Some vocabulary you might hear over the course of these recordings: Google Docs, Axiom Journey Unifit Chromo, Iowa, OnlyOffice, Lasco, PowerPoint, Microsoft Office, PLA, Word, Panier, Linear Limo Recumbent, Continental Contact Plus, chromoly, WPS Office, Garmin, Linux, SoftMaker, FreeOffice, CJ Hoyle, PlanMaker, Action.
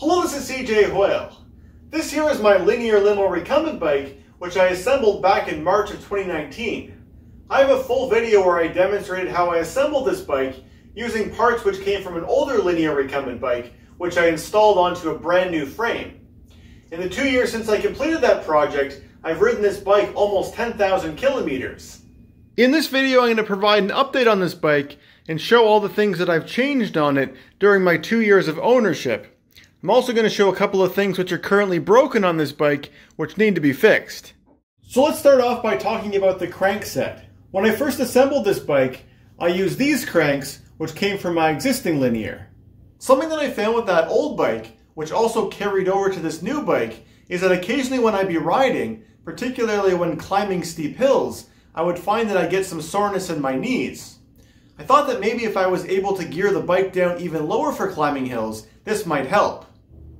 Hello, this is CJ Hoyle. This here is my linear limo recumbent bike, which I assembled back in March of 2019. I have a full video where I demonstrated how I assembled this bike using parts which came from an older linear recumbent bike, which I installed onto a brand new frame. In the 2 years since I completed that project, I've ridden this bike almost 10,000 kilometers. In this video, I'm going to provide an update on this bike and show all the things that I've changed on it during my 2 years of ownership. I'm also going to show a couple of things which are currently broken on this bike, which need to be fixed. So let's start off by talking about the crankset. When I first assembled this bike, I used these cranks, which came from my existing linear. Something that I found with that old bike, which also carried over to this new bike, is that occasionally when I'd be riding, particularly when climbing steep hills, I would find that I'd get some soreness in my knees. I thought that maybe if I was able to gear the bike down even lower for climbing hills, this might help.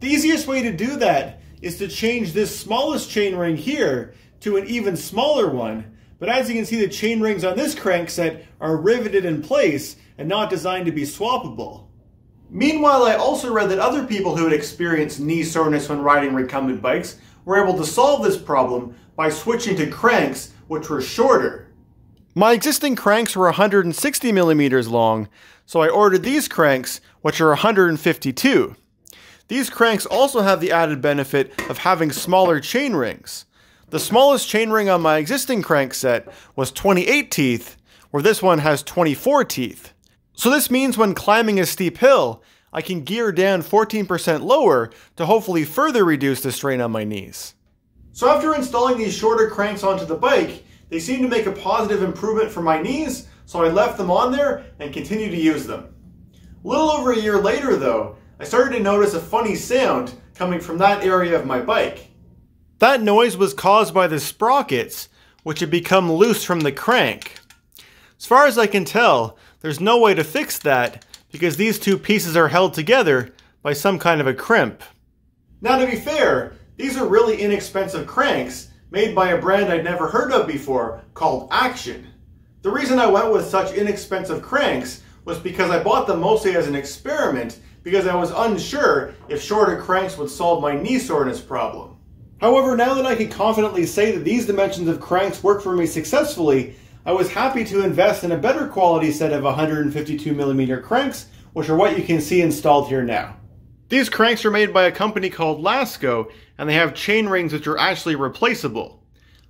The easiest way to do that is to change this smallest chain ring here to an even smaller one, but as you can see, the chain rings on this crankset are riveted in place and not designed to be swappable. Meanwhile, I also read that other people who had experienced knee soreness when riding recumbent bikes were able to solve this problem by switching to cranks which were shorter. My existing cranks were 160 millimeters long, so I ordered these cranks, which are 152. These cranks also have the added benefit of having smaller chain rings. The smallest chain ring on my existing crank set was 28 teeth, where this one has 24 teeth. So this means when climbing a steep hill, I can gear down 14% lower to hopefully further reduce the strain on my knees. So after installing these shorter cranks onto the bike, they seemed to make a positive improvement for my knees, so I left them on there and continued to use them. A little over a year later though, I started to notice a funny sound coming from that area of my bike. That noise was caused by the sprockets, which had become loose from the crank. As far as I can tell, there's no way to fix that because these two pieces are held together by some kind of a crimp. Now to be fair, these are really inexpensive cranks made by a brand I'd never heard of before called Action. The reason I went with such inexpensive cranks was because I bought them mostly as an experiment because I was unsure if shorter cranks would solve my knee soreness problem. However, now that I can confidently say that these dimensions of cranks work for me successfully, I was happy to invest in a better quality set of 152mm cranks, which are what you can see installed here now. These cranks are made by a company called Lasco, and they have chain rings which are actually replaceable.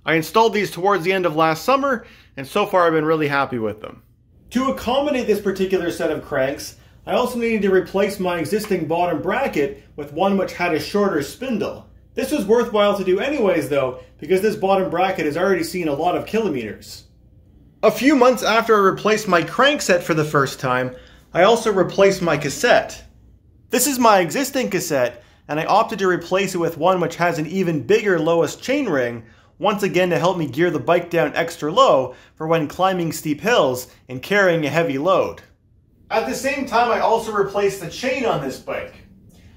I installed these towards the end of last summer, and so far I've been really happy with them. To accommodate this particular set of cranks, I also needed to replace my existing bottom bracket with one which had a shorter spindle. This was worthwhile to do anyways though, because this bottom bracket has already seen a lot of kilometers. A few months after I replaced my crankset for the first time, I also replaced my cassette. This is my existing cassette, and I opted to replace it with one which has an even bigger lowest chain ring, once again to help me gear the bike down extra low for when climbing steep hills and carrying a heavy load. At the same time, I also replaced the chain on this bike.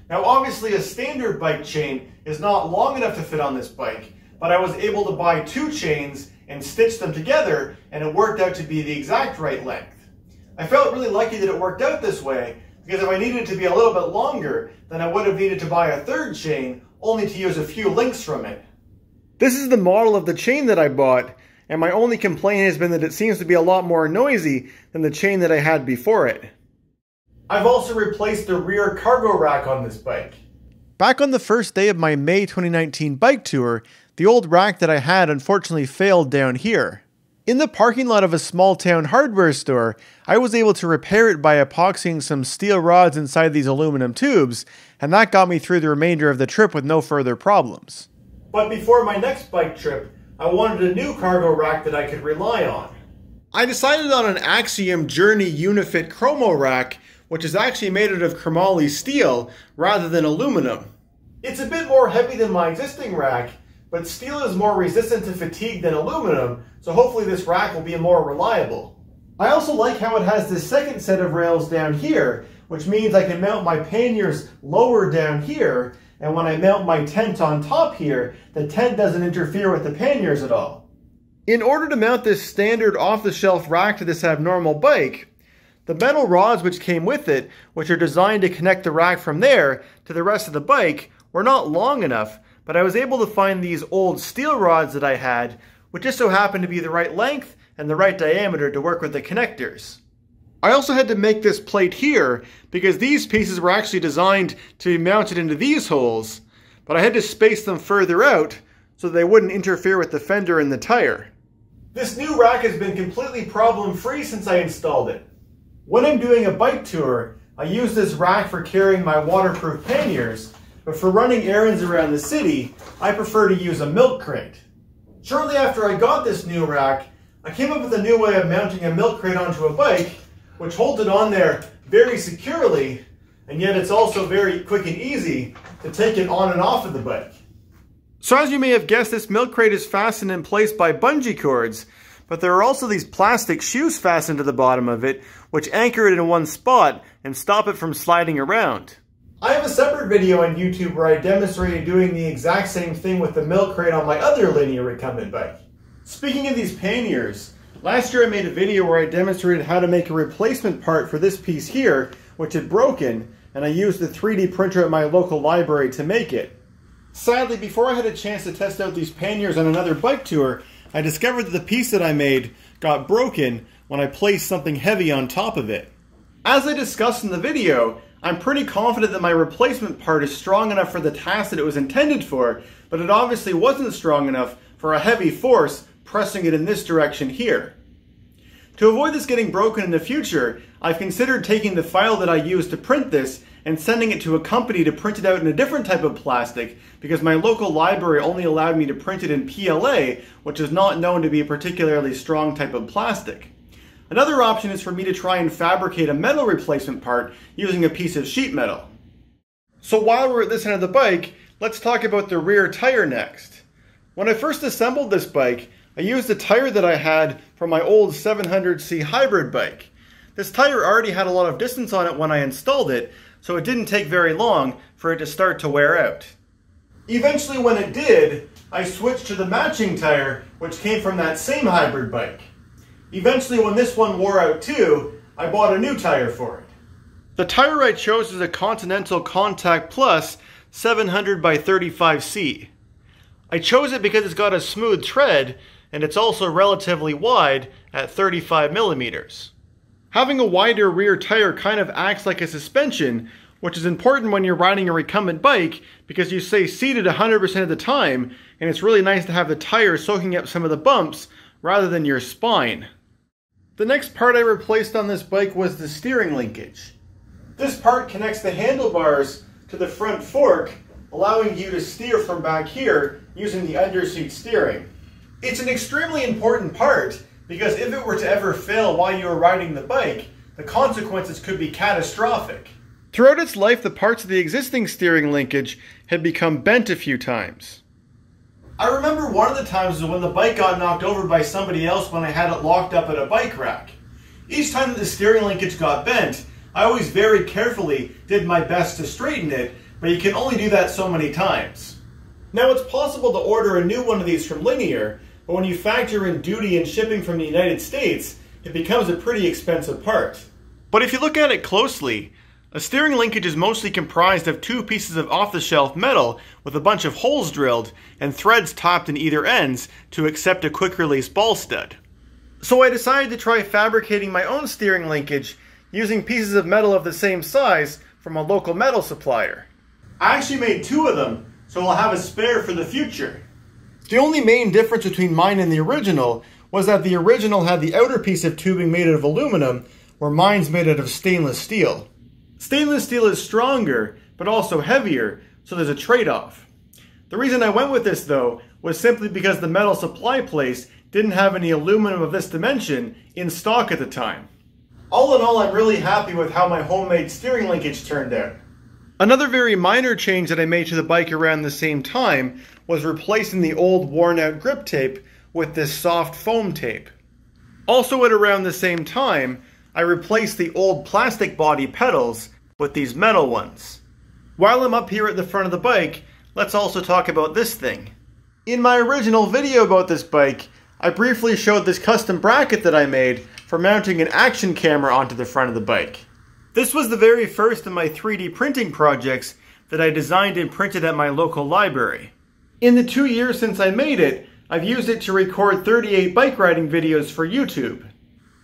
Now obviously a standard bike chain is not long enough to fit on this bike, but I was able to buy two chains and stitch them together, and it worked out to be the exact right length. I felt really lucky that it worked out this way, because if I needed it to be a little bit longer, then I would have needed to buy a third chain, only to use a few links from it. This is the model of the chain that I bought, and my only complaint has been that it seems to be a lot more noisy than the chain that I had before it. I've also replaced the rear cargo rack on this bike. Back on the first day of my May 2019 bike tour, the old rack that I had unfortunately failed down here. In the parking lot of a small town hardware store, I was able to repair it by epoxying some steel rods inside these aluminum tubes, and that got me through the remainder of the trip with no further problems. But before my next bike trip, I wanted a new cargo rack that I could rely on. I decided on an Axiom Journey Unifit Chromo rack, which is actually made out of chromoly steel rather than aluminum. It's a bit more heavy than my existing rack, but steel is more resistant to fatigue than aluminum, so hopefully this rack will be more reliable. I also like how it has this second set of rails down here, which means I can mount my panniers lower down here, and when I mount my tent on top here, the tent doesn't interfere with the panniers at all. In order to mount this standard off-the-shelf rack to this abnormal bike, The metal rods which came with it, which are designed to connect the rack from there to the rest of the bike, were not long enough, but I was able to find these old steel rods that I had, which just so happened to be the right length and the right diameter to work with the connectors. I also had to make this plate here because these pieces were actually designed to be mounted into these holes, but I had to space them further out so they wouldn't interfere with the fender and the tire. This new rack has been completely problem-free since I installed it. When I'm doing a bike tour, I use this rack for carrying my waterproof panniers, but for running errands around the city, I prefer to use a milk crate. Shortly after I got this new rack, I came up with a new way of mounting a milk crate onto a bike, which holds it on there very securely, and yet it's also very quick and easy to take it on and off of the bike. So as you may have guessed, this milk crate is fastened in place by bungee cords, but there are also these plastic shoes fastened to the bottom of it, which anchor it in one spot and stop it from sliding around. I have a separate video on YouTube where I demonstrated doing the exact same thing with the milk crate on my other linear recumbent bike. Speaking of these panniers, last year I made a video where I demonstrated how to make a replacement part for this piece here, which had broken, and I used the 3D printer at my local library to make it. Sadly, before I had a chance to test out these panniers on another bike tour, I discovered that the piece that I made got broken when I placed something heavy on top of it. As I discussed in the video, I'm pretty confident that my replacement part is strong enough for the task that it was intended for, but it obviously wasn't strong enough for a heavy force pressing it in this direction here. To avoid this getting broken in the future, I've considered taking the file that I used to print this and sending it to a company to print it out in a different type of plastic, because my local library only allowed me to print it in PLA, which is not known to be a particularly strong type of plastic. Another option is for me to try and fabricate a metal replacement part using a piece of sheet metal. So while we're at this end of the bike, let's talk about the rear tire next. When I first assembled this bike, I used a tire that I had from my old 700C hybrid bike. This tire already had a lot of distance on it when I installed it, so it didn't take very long for it to start to wear out. Eventually when it did, I switched to the matching tire, which came from that same hybrid bike. Eventually when this one wore out too, I bought a new tire for it. The tire I chose is a Continental Contact Plus 700x35C. I chose it because it's got a smooth tread, and it's also relatively wide at 35 millimeters. Having a wider rear tire kind of acts like a suspension, which is important when you're riding a recumbent bike because you stay seated 100% of the time, and it's really nice to have the tire soaking up some of the bumps rather than your spine. The next part I replaced on this bike was the steering linkage. This part connects the handlebars to the front fork, allowing you to steer from back here using the underseat steering. It's an extremely important part because if it were to ever fail while you were riding the bike, the consequences could be catastrophic. Throughout its life, the parts of the existing steering linkage had become bent a few times. I remember one of the times was when the bike got knocked over by somebody else when I had it locked up at a bike rack. Each time that the steering linkage got bent, I always very carefully did my best to straighten it, but you can only do that so many times. Now it's possible to order a new one of these from Linear, but when you factor in duty and shipping from the United States, it becomes a pretty expensive part. But if you look at it closely, a steering linkage is mostly comprised of two pieces of off-the-shelf metal with a bunch of holes drilled and threads topped in either ends to accept a quick-release ball stud. So I decided to try fabricating my own steering linkage using pieces of metal of the same size from a local metal supplier. I actually made two of them, so I'll have a spare for the future. The only main difference between mine and the original was that the original had the outer piece of tubing made out of aluminum, where mine's made out of stainless steel. Stainless steel is stronger, but also heavier, so there's a trade-off. The reason I went with this, though, was simply because the metal supply place didn't have any aluminum of this dimension in stock at the time. All in all, I'm really happy with how my homemade steering linkage turned out. Another very minor change that I made to the bike around the same time was replacing the old worn-out grip tape with this soft foam tape. Also at around the same time, I replaced the old plastic body pedals with these metal ones. While I'm up here at the front of the bike, let's also talk about this thing. In my original video about this bike, I briefly showed this custom bracket that I made for mounting an action camera onto the front of the bike. This was the very first of my 3D printing projects that I designed and printed at my local library. In the 2 years since I made it, I've used it to record 38 bike riding videos for YouTube.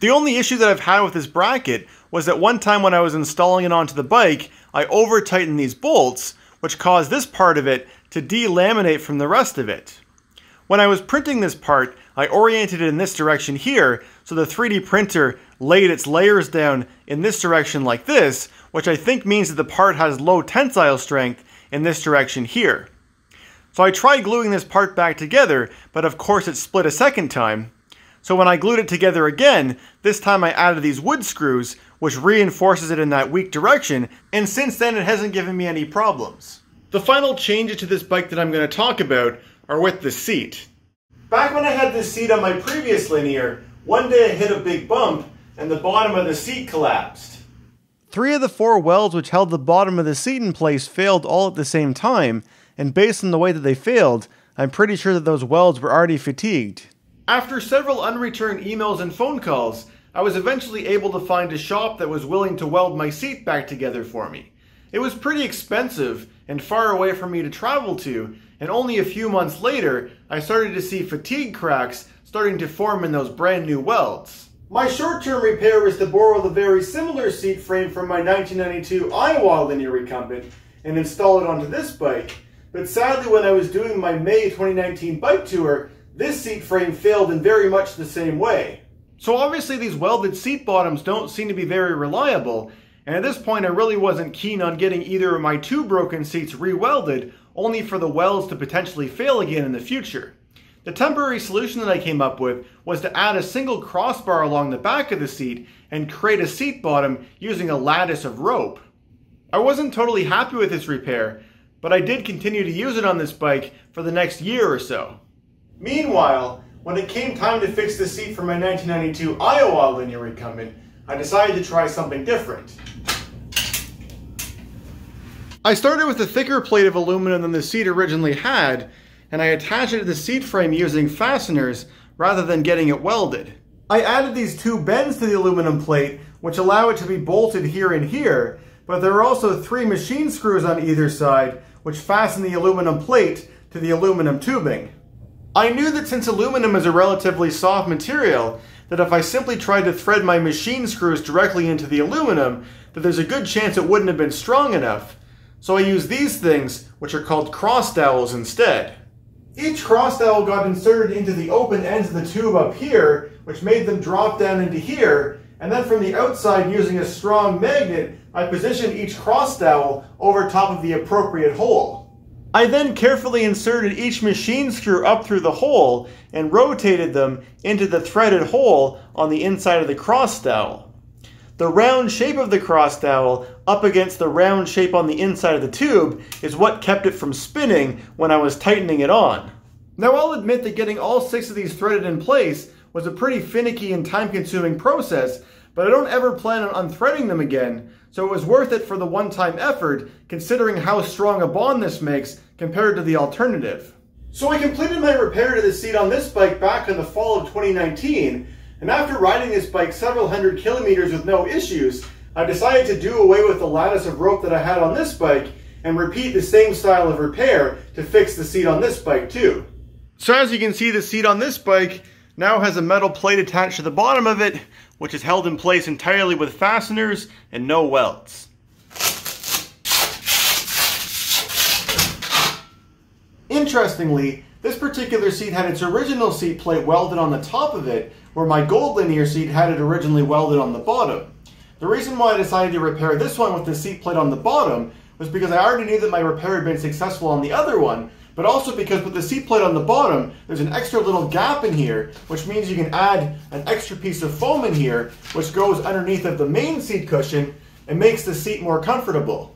The only issue that I've had with this bracket was that one time when I was installing it onto the bike, I over-tightened these bolts, which caused this part of it to delaminate from the rest of it. When I was printing this part, I oriented it in this direction here, so the 3D printer laid its layers down in this direction like this, which I think means that the part has low tensile strength in this direction here. So I tried gluing this part back together, but of course it split a second time. So when I glued it together again, this time I added these wood screws, which reinforces it in that weak direction, and since then it hasn't given me any problems. The final changes to this bike that I'm going to talk about are with the seat. Back when I had this seat on my previous Linear, one day I hit a big bump and the bottom of the seat collapsed. 3 of the 4 welds which held the bottom of the seat in place failed all at the same time, and based on the way that they failed, I'm pretty sure that those welds were already fatigued. After several unreturned emails and phone calls, I was eventually able to find a shop that was willing to weld my seat back together for me. It was pretty expensive and far away for me to travel to, and only a few months later, I started to see fatigue cracks starting to form in those brand new welds. My short-term repair was to borrow the very similar seat frame from my 1992 Iowa Linear Recumbent and install it onto this bike, but sadly when I was doing my May 2019 bike tour, this seat frame failed in very much the same way. So obviously these welded seat bottoms don't seem to be very reliable, and at this point I really wasn't keen on getting either of my 2 broken seats re-welded, only for the welds to potentially fail again in the future. The temporary solution that I came up with was to add a single crossbar along the back of the seat and create a seat bottom using a lattice of rope. I wasn't totally happy with this repair, but I did continue to use it on this bike for the next year or so. Meanwhile, when it came time to fix the seat for my 1992 Iowa Linear Recumbent, I decided to try something different. I started with a thicker plate of aluminum than the seat originally had, and I attached it to the seat frame using fasteners rather than getting it welded. I added these 2 bends to the aluminum plate, which allow it to be bolted here and here, but there are also 3 machine screws on either side, which fasten the aluminum plate to the aluminum tubing. I knew that since aluminum is a relatively soft material, that if I simply tried to thread my machine screws directly into the aluminum, that there's a good chance it wouldn't have been strong enough. So I used these things, which are called cross dowels instead. Each cross dowel got inserted into the open ends of the tube up here, which made them drop down into here, and then from the outside using a strong magnet, I positioned each cross dowel over top of the appropriate hole. I then carefully inserted each machine screw up through the hole and rotated them into the threaded hole on the inside of the cross dowel. The round shape of the cross dowel up against the round shape on the inside of the tube is what kept it from spinning when I was tightening it on. Now I'll admit that getting all 6 of these threaded in place was a pretty finicky and time-consuming process, but I don't ever plan on unthreading them again, so it was worth it for the one-time effort, considering how strong a bond this makes compared to the alternative. So I completed my repair to the seat on this bike back in the fall of 2019, and after riding this bike several hundred kilometers with no issues, I decided to do away with the lattice of rope that I had on this bike and repeat the same style of repair to fix the seat on this bike too. So as you can see, the seat on this bike now has a metal plate attached to the bottom of it, which is held in place entirely with fasteners and no welds. Interestingly, this particular seat had its original seat plate welded on the top of it, where my gold Linear seat had it originally welded on the bottom. The reason why I decided to repair this one with the seat plate on the bottom was because I already knew that my repair had been successful on the other one, but also because with the seat plate on the bottom, there's an extra little gap in here, which means you can add an extra piece of foam in here, which goes underneath of the main seat cushion and makes the seat more comfortable.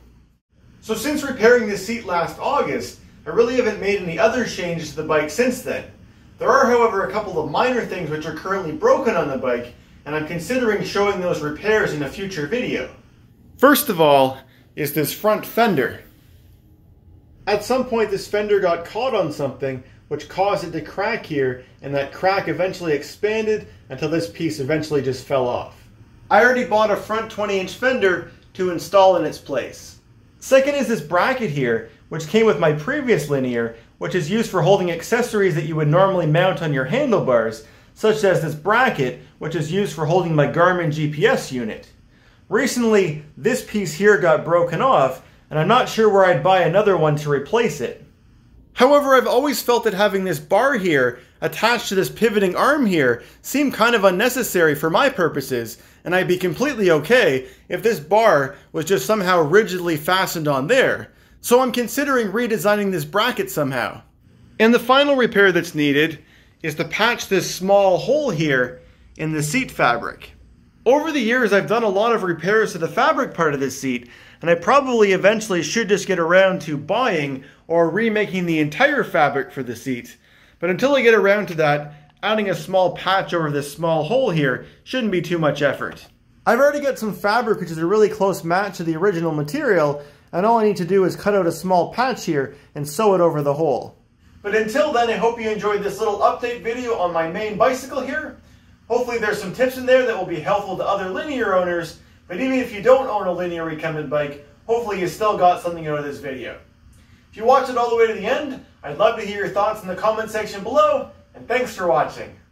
So since repairing this seat last August, I really haven't made any other changes to the bike since then. There are, however, a couple of minor things which are currently broken on the bike, and I'm considering showing those repairs in a future video. First of all is this front fender. At some point this fender got caught on something, which caused it to crack here, and that crack eventually expanded until this piece eventually just fell off. I already bought a front 20-inch fender to install in its place. Second is this bracket here, which came with my previous linear, which is used for holding accessories that you would normally mount on your handlebars, such as this bracket, which is used for holding my Garmin GPS unit. Recently, this piece here got broken off, and I'm not sure where I'd buy another one to replace it. However, I've always felt that having this bar here attached to this pivoting arm here seemed kind of unnecessary for my purposes, and I'd be completely okay if this bar was just somehow rigidly fastened on there. So I'm considering redesigning this bracket somehow. And the final repair that's needed is to patch this small hole here in the seat fabric. Over the years, I've done a lot of repairs to the fabric part of this seat, and I probably eventually should just get around to buying or remaking the entire fabric for the seat. But until I get around to that, adding a small patch over this small hole here shouldn't be too much effort. I've already got some fabric which is a really close match to the original material, and all I need to do is cut out a small patch here and sew it over the hole. But until then, I hope you enjoyed this little update video on my main bicycle here. Hopefully there's some tips in there that will be helpful to other linear owners, but even if you don't own a linear recumbent bike, hopefully you still got something out of this video. If you watched it all the way to the end, I'd love to hear your thoughts in the comment section below, and thanks for watching.